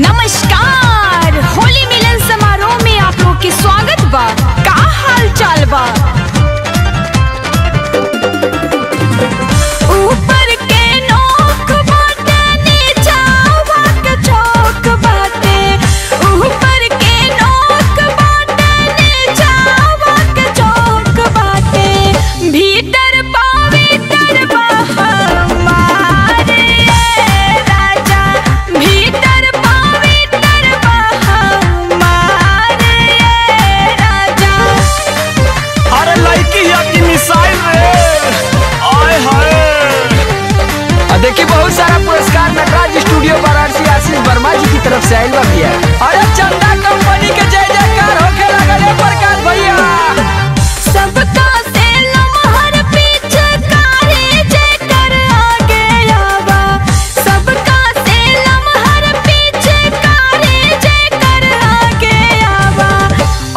नमस्कार। होली मिलन समारोह में आप लोग के स्वागत बा। का हाल चाल बा? ऊपर के नोक बाटे नीचा वाक चौक बाटे, ऊपर के नोक बाटे नीचा वाक चौक बाटे, भीतर पवित्र देखिए। बहुत सारा पुरस्कार नटराज स्टूडियो पर आरसी आशीष वर्मा जी की तरफ से आयल बा भैया। अरे चंदा कंपनी के जय जयकार होके लगल है प्रकाश भैया। सबका से लमहर पीछे कारे जेकर आगे आवा, सबका से लमहर पीछे कारे जेकर आगे आवा,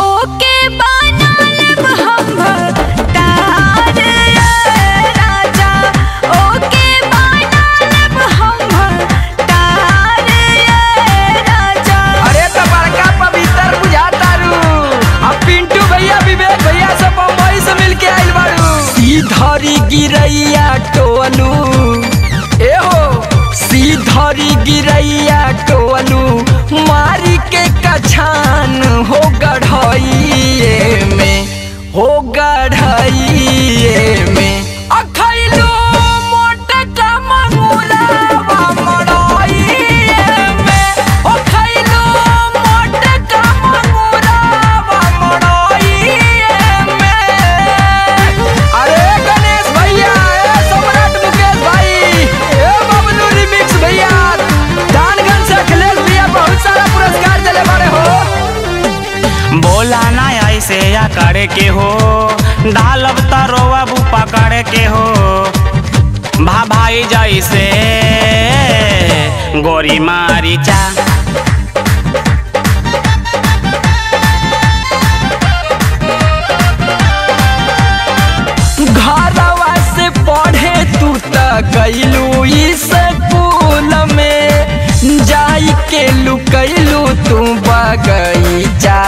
ओके बना लेब हम भगतार राजा, ओके गिरैया टोनू एहो सीधरी गिरैया टोनू मारी के कछान हो गढ़ाइए में, हो गढ़ाइए में अखैलो मोटका मंगुला मड़ाइए में, अखैलो मोटका मंगुला मड़ाइए में। अरे बोलाना ऐसे या करे के हो, डालब तरोवा बुपा करे के हो, भा भाई जैसे गोरी मारी चा। घरवा से पढ़े तू तक कैलू स्कूल में जाई के लुकैलू तू बगैचा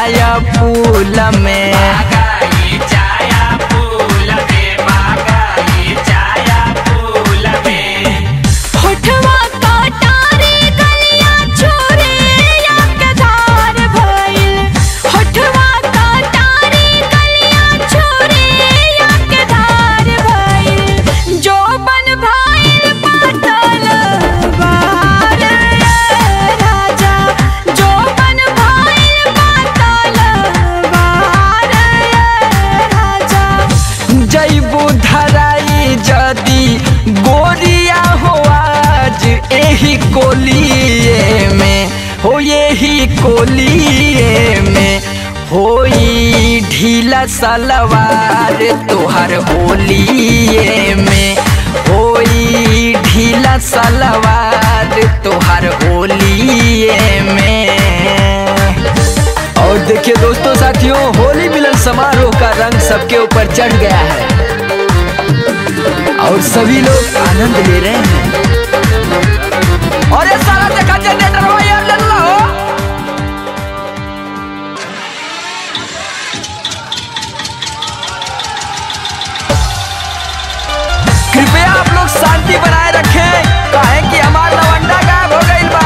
फूल में, बगैचा फूल में, बगैचा फूल में, होठवा कटारी गलिया छोरे याकदार भइल, होठवा कटारी गलिया छोरे याकदार भइल, जो बन भइल पातल गोरिया हो आज यही कोलिए में, हो यही कोलिए में होई ढीला सलवार तोहर होलिए में, होई ढीला सलवार तोहर होलिए में। और देखिए दोस्तों साथियों, होली मिलन समारोह का रंग सबके ऊपर चढ़ गया है और सभी लोग आनंद ले रहे हैं। और ये सारा देखा जनरेटर यार लग रहा हो। कृपया आप लोग शांति बनाए रखें, काहे कि हमारा लवंडा गायब हो गई बा।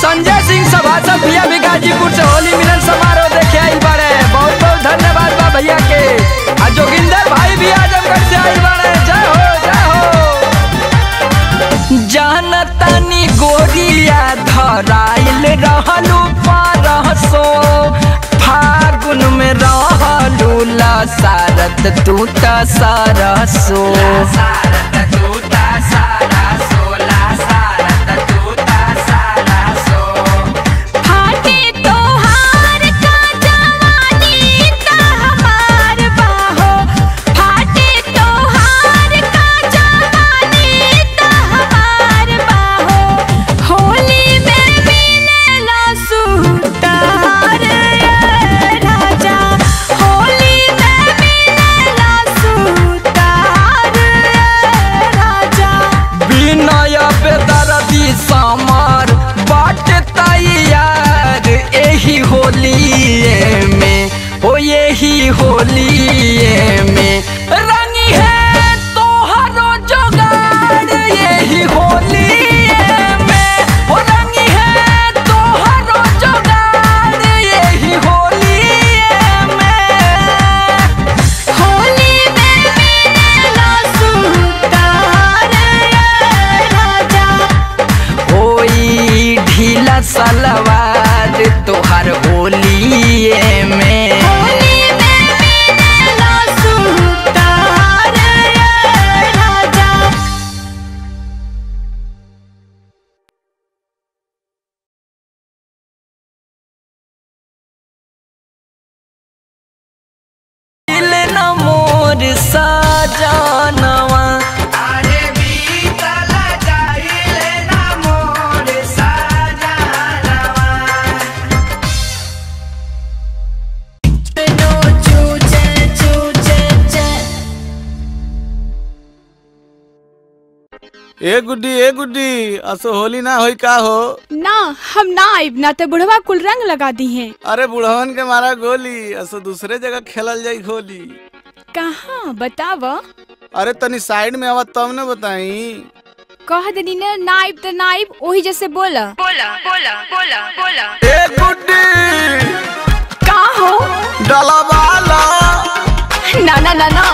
संजय सिंह सभासद भैया भी गाजीपुर से होली मिलन समारोह देखे आए बड़े, बहुत बहुत धन्यवाद बा भैया के। जोगिंदर भाई भी आजमगढ़ से आइल बाड़े, जय हो जय हो। जाना तानी गोरिया धराइल रहलू परसो, फागुन में रहलू लसारत तू त सरसो, लसारत तू त सरसो, लसारत तू त सरसो, फाटे तोहार का जवानी सलवार तोहार होलिए में ए गुड्डी असो होली ना होई का हो ना हम ना आइब ना ते बुढ़वा कुल रंग लगा दी है। अरे बुढ़वन के मारा गोली असो दूसरे जगह खेलल जाई होली। कहाँ बताव? अरे तनी साइड में आवा तब न बताई। कह देनी ना नाइब तो नाइब वही जैसे बोला बोला बोला बोला बोला। ए गुड्डी का हो डाला वाला ना ना ना ना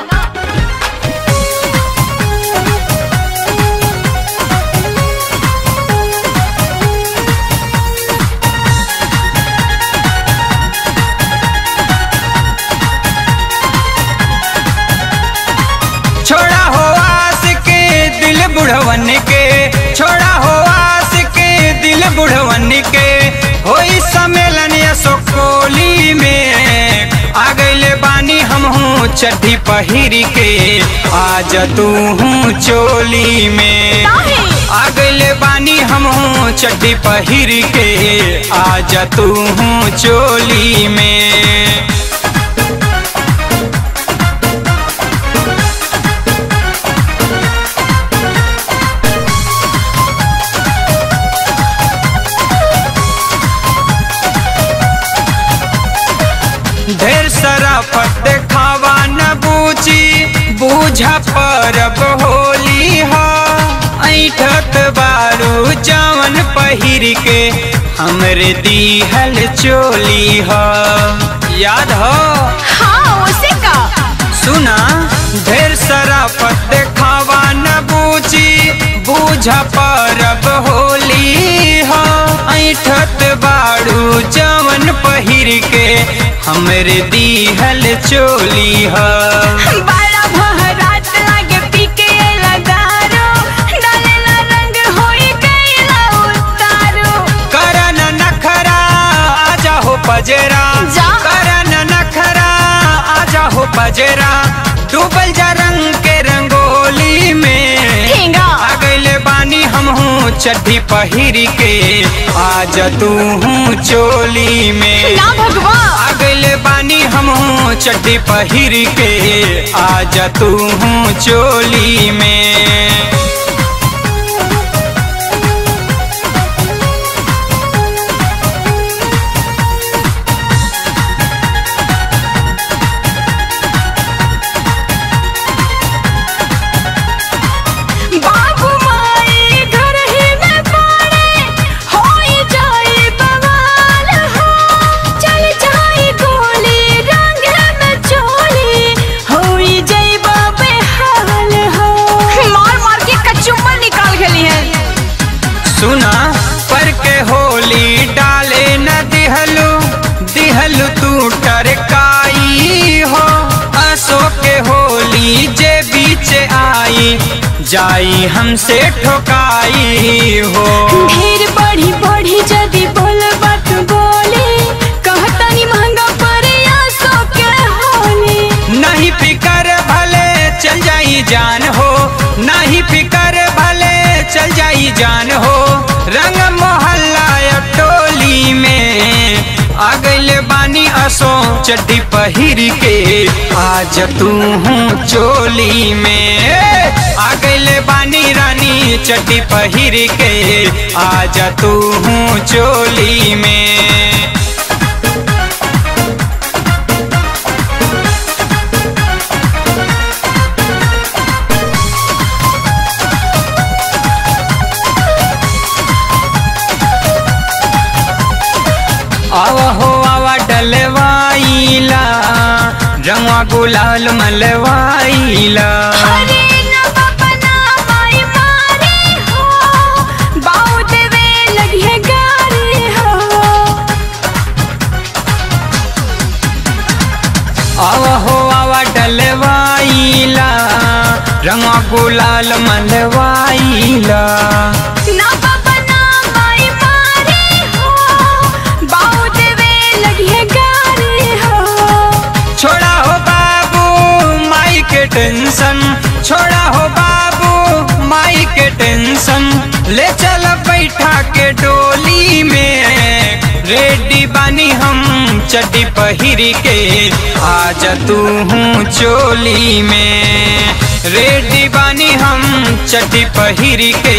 बुढ़वन के छोड़ा हो आस के दिल बुढ़वन के हो सम्मेलन यसोकोली में आ गए बानी हम हूँ चड्ढी पहिरी के आज तू हूँ चोली में आ गए बानी हम हूँ चड्ढी पहिरी के आज तू हूँ चोली में। फट देखावा न बूझी बूझा परब होली हो ऐठत बारू जवन पहिर के हमरे दीहल चोली हो याद हो हाँ उसी का सुना ढेर सारा फट देखावा न बूझी बूझा परब होली हो ऐठत बारू जवन पहिर के हमरे दीहल चोली हा। चड्ढी पहिर के आज तू हूँ चोली में ना भगवान आ गए बानी हम हूँ चड्ढी पहिर के आज तू हूँ चोली में। जाई हमसे ठोकाई हो ढेर बढ़ी बढ़ी जदी बोल बात बोले कहता नी महंगा परे आसो के होले नहीं फिकर भले चल जाई जान हो नहीं फिकर भले चल जाई जान हो रंग मोहल्ला टोली में आ गए बानी असो चड्डी पहिर के आज तू हूँ चोली में आ गए बानी रानी चड्डी पहिर के आज तू हूँ चोली में। आवा हो आवा डलवाईला रंगवा गुलाल मलवाईला हो बाऊ देवे लगे गारी हो गुलाल मनवाईला छोड़ा हो बाबू माई के टेंशन, छोड़ा हो बाबू माई के टेंशन, ले चल बैठा के डोली में, रेडी बानी हम चड्डी पहिरी के, आजा तू हूँ चोली में, रेडी बानी हम चड्डी पहिरी के,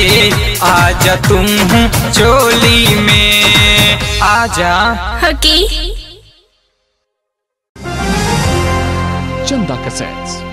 आजा तुम हूँ चोली में, आजा हकी चंदा कैसेट्स।